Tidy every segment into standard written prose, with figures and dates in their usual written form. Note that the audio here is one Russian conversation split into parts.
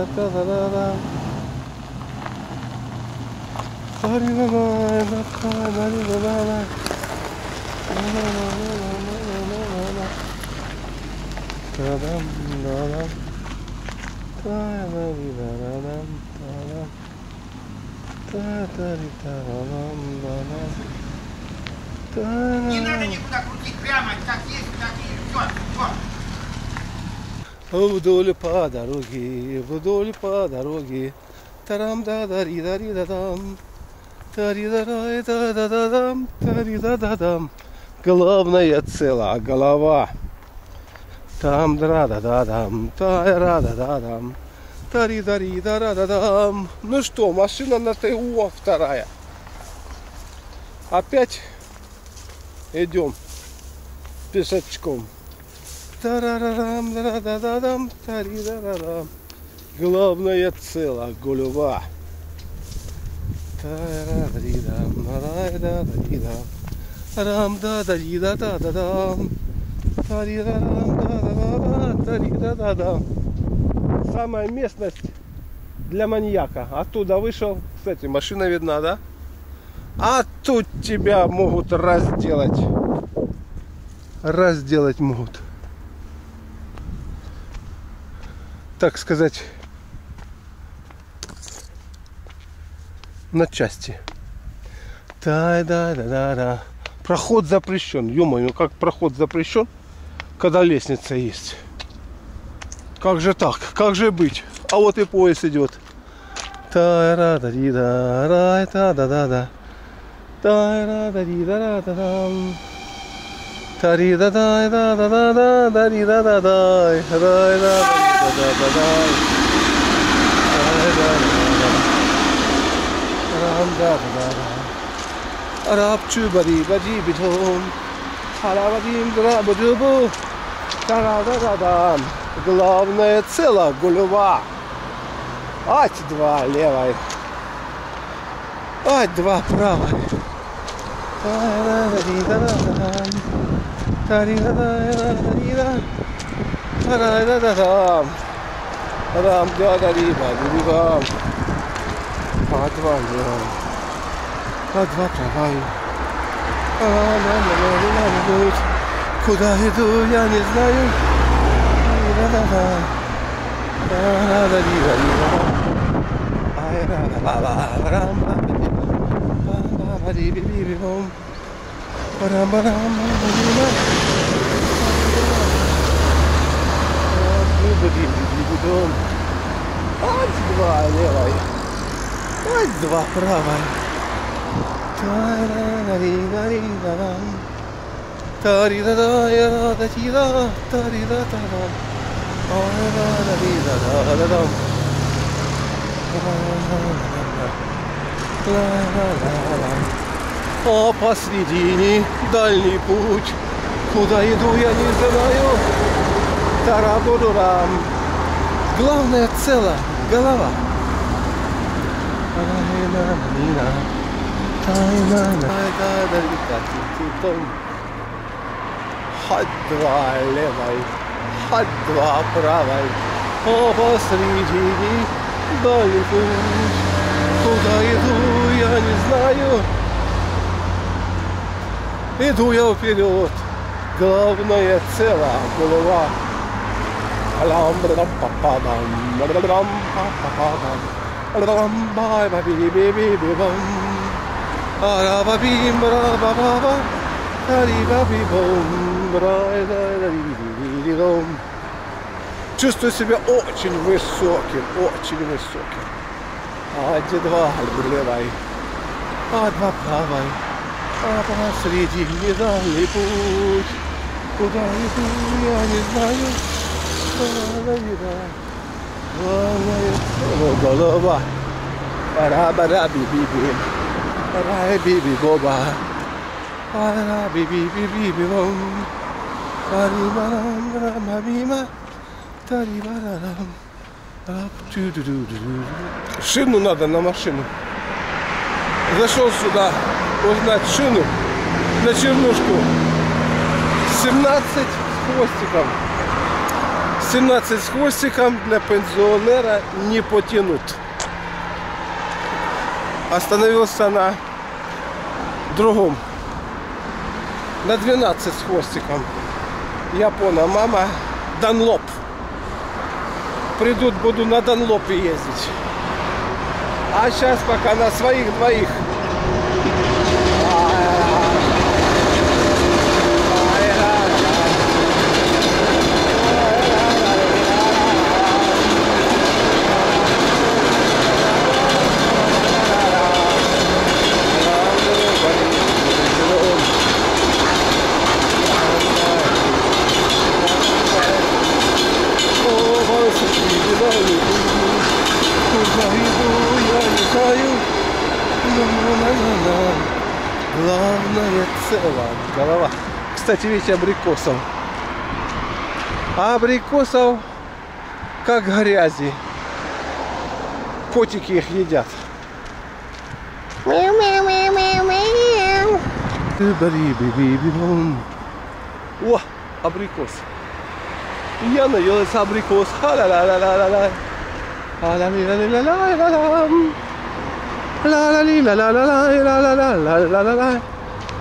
Не надо никуда крутить, прямо как есть, так и идет. Вот. Вдоль по дороге, тарам да дари дари да дам, тари да рай да да да дам, тари да да дам. Главное цело, голова. Там да да да дам, та да да дам, тари дари да да да дам. Ну что, машина на ТО вторая. Опять идем пешочком. Тарарарам, тарададам, тарирарарам. Главное цело, голова. Тарадридам, нараидадридам. Рам да дарида да да дам. Тарирарам, тарида да дам. Самая местность для маньяка. Оттуда вышел. Кстати, машина видна, да? А тут тебя могут разделать. Разделать могут. Так сказать, на части. Да-да-да-да. Проход запрещен. Ё-моё, как проход запрещен, когда лестница есть. Как же так? Как же быть? А вот и поезд идет. Та-ра-да-ри-да-ра-та-да-да-да. Та-ра-да-ри-да-ра-та-дам. Тари-да-дай-да-да-да-да-ри-да-да-дай. Рай-да-да. Рабчу бари бади битом, харабадим драбудубу, тарададам. Главное цело, голова. Ать два левой, ать два правой. Тарададам. Рам да да ри ба ди ба. Подвалил. Подвалил. А-ля-ля-ля-ля-ля. Куда иду, я не знаю. Дом. Ать два левой, ать два правой. Та-ра-ра-ри-ра-ри-ра-рам. Та-ри-ра-ра-ра-ра-ра-ра-ра. Та-ри-ра-ра-ра-ра. Ра-ра-ра-ри-ра-ра-ра-рам. Ра-ра-ра-ра-ра. А посредине дальний путь, куда иду, я не знаю. Та-ра-бу-ру-рам. Главное цело, голова. Хат два левой, хат два правой. О, посредине дальний путь. Куда иду, я не знаю. Иду я вперед. Главное цело, голова. Чувствую себя очень высоким, очень высоким. А-два левой, а-два правой, а посреди недальний путь. Куда иду, я не знаю. Голова. Раба-раби-би-би. Рай-би-би-боба. Раби-би-би-би-бом. Раба-рам-рам-бима. Тари-ба-рам. Раб-тю-ду-ду-ду-ду. Шину надо на машину. Зашел сюда узнать шину на чернушку. 17 с хвостиком. 17 с хвостиком для пенсионера не потянут. Остановился на другом, на 12 с хвостиком. Япона, мама, Данлоп. Придут, буду на Данлопе ездить. А сейчас пока на своих двоих. Главное цело. Голова. Кстати, видите, абрикосов. Абрикосов как грязи. Котики их едят. О, абрикос. Я наелась абрикос. Ха-ла-ла-ла-ла-ла.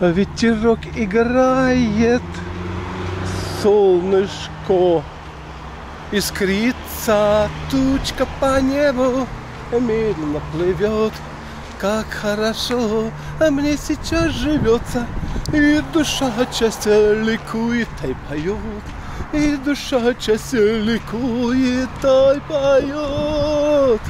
Ветерок играет, солнышко искрится, тучка по небу медленно плывет. Как хорошо, а мне сейчас живется, и душа от счастья ликует, и поет, и душа от счастья ликует, и поет.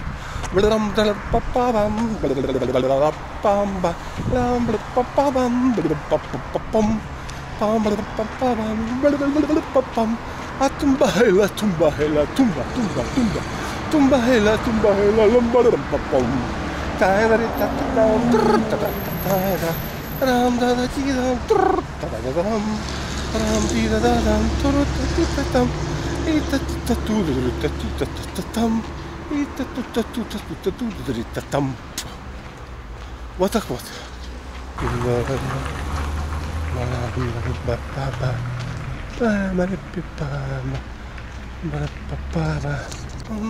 Вот так вот. Он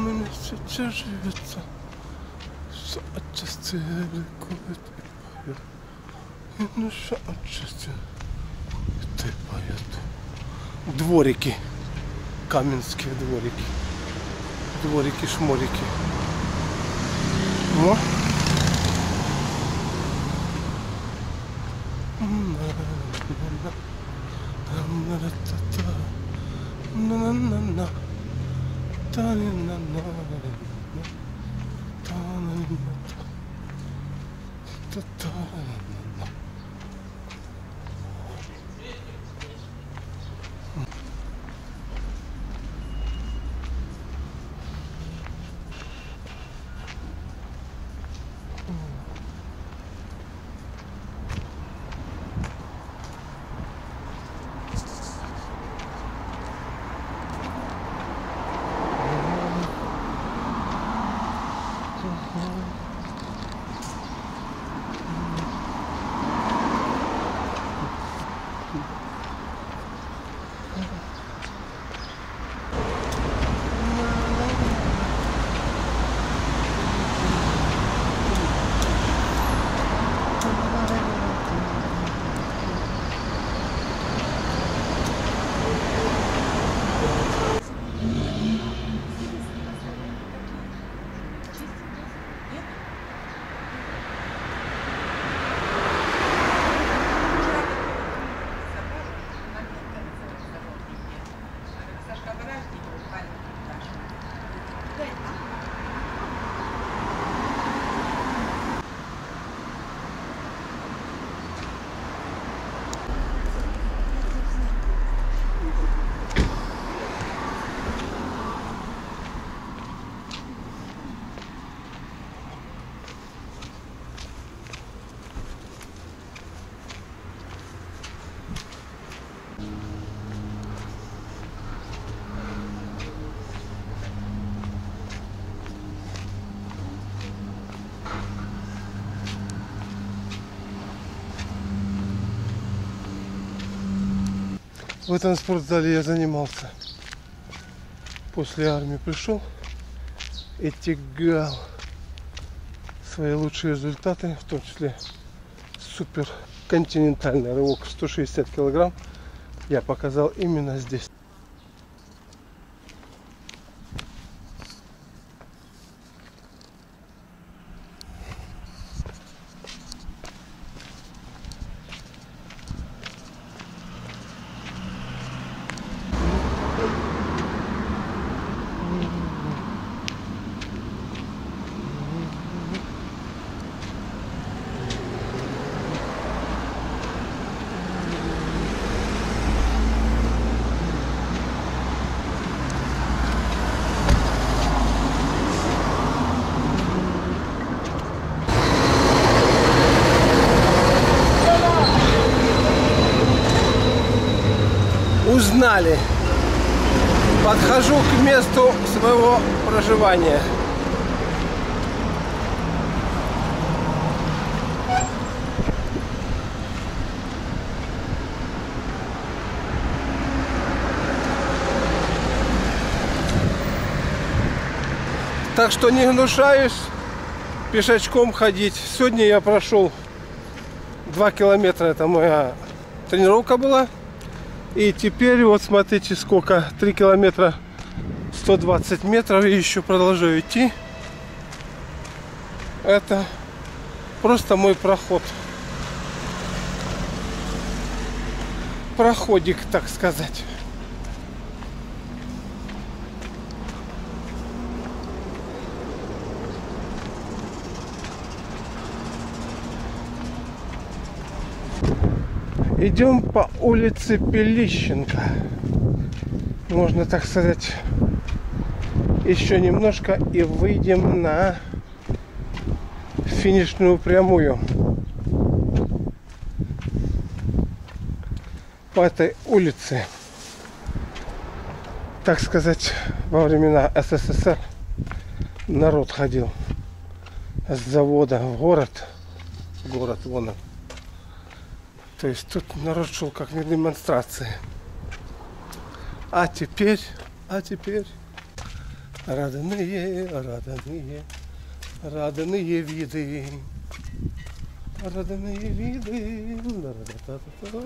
меня сейчас живется. Все от счастья ликует и поет. И душа от счастья ликует и поет. Дворики. Каменские дворики. Дворики-шморики. Во. В этом спортзале я занимался. После армии пришел и тягал свои лучшие результаты, в том числе супер континентальный рывок 160 килограмм я показал именно здесь. Узнали. Подхожу к месту своего проживания. Так что не гнушаюсь пешочком ходить. Сегодня я прошел 2 километра. Это моя тренировка была. И теперь вот смотрите сколько, 3 километра 120 метров, и еще продолжаю идти. Это просто мой проход. Проходик, так сказать. Идем по улице Пилищенко. Можно так сказать, еще немножко и выйдем на финишную прямую. По этой улице, так сказать, во времена СССР народ ходил с завода в город. Город вон он. То есть тут народ шел как на демонстрации. А теперь родные виды. Родные виды.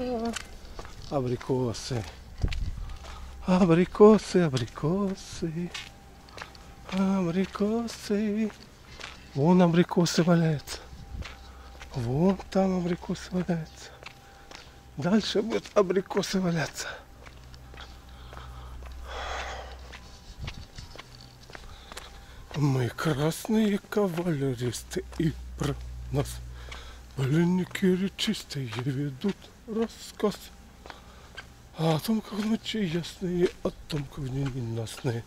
Абрикосы. Абрикосы. Вон абрикосы валяются. Вон там абрикосы валяются. Дальше будут абрикосы валяться. Мы красные кавалеристы, и про нас блинники речистые ведут рассказ. А о том, как ночи ясные, о том, как дни ненастные.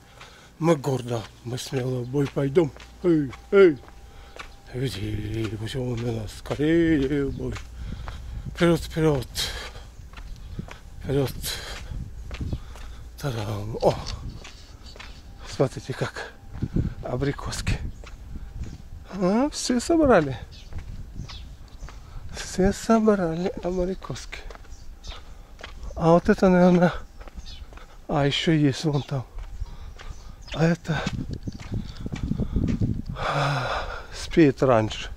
Мы гордо, мы смело в бой пойдем. Эй, эй, веди, почему на нас скорее бой. Вперед, вперед. Вперед. Тарам. О! Смотрите, как абрикоски. А, все собрали. Все собрали абрикоски. А вот это, наверное... А, еще есть вон там. А это... спеет раньше.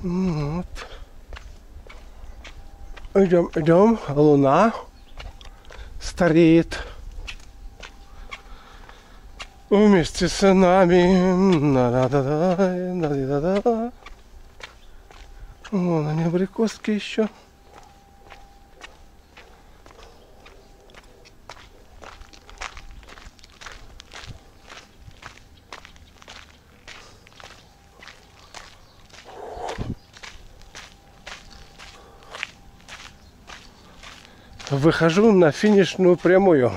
Вот. Идем, идем. Луна стареет вместе с нами. Вон они, абрикоски еще. Выхожу на финишную прямую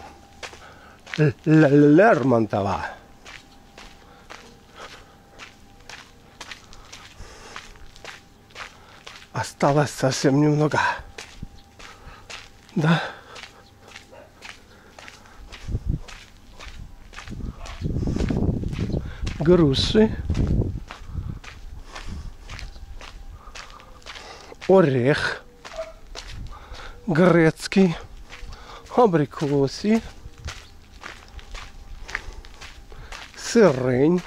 Лермонтова. Осталось совсем немного. Да? Груши. орех, грецкий, абрикосы, сирень,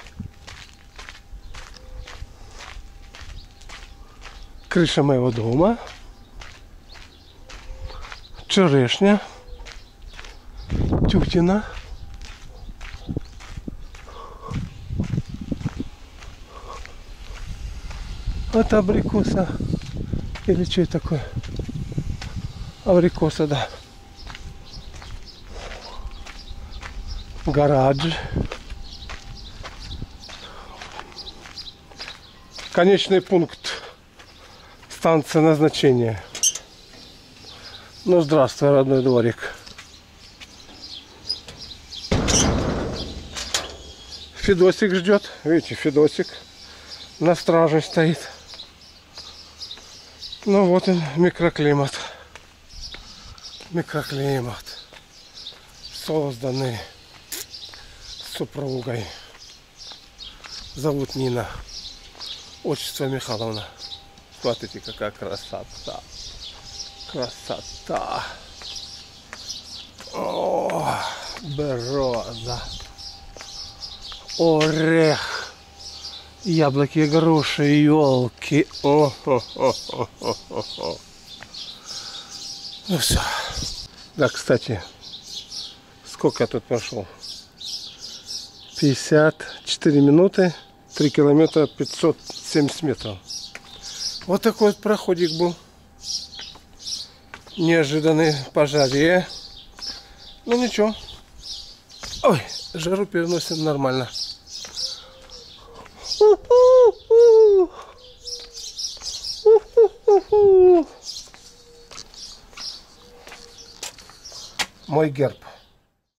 крыша моего дома, черешня, тютина, от абрикоса, или что это такое, абрикоса, да, гараж, конечный пункт, станция назначения. Ну здравствуй, родной дворик. Федосик ждет, видите, Федосик на страже стоит. Ну вот он, микроклимат. Микроклимат, созданный супругой. Зовут Нина, отчество Михайловна. Смотрите, какая красота. Красота. О, береза. Орех. Яблоки, груши, елки. О-хо-хо-хо-хо-хо. Ну все. Да, кстати, сколько я тут прошел? 54 минуты, 3 километра, 570 метров. Вот такой вот проходик был. Неожиданный по жаре. Ну ничего. Ой, жару переносим нормально. Мой герб.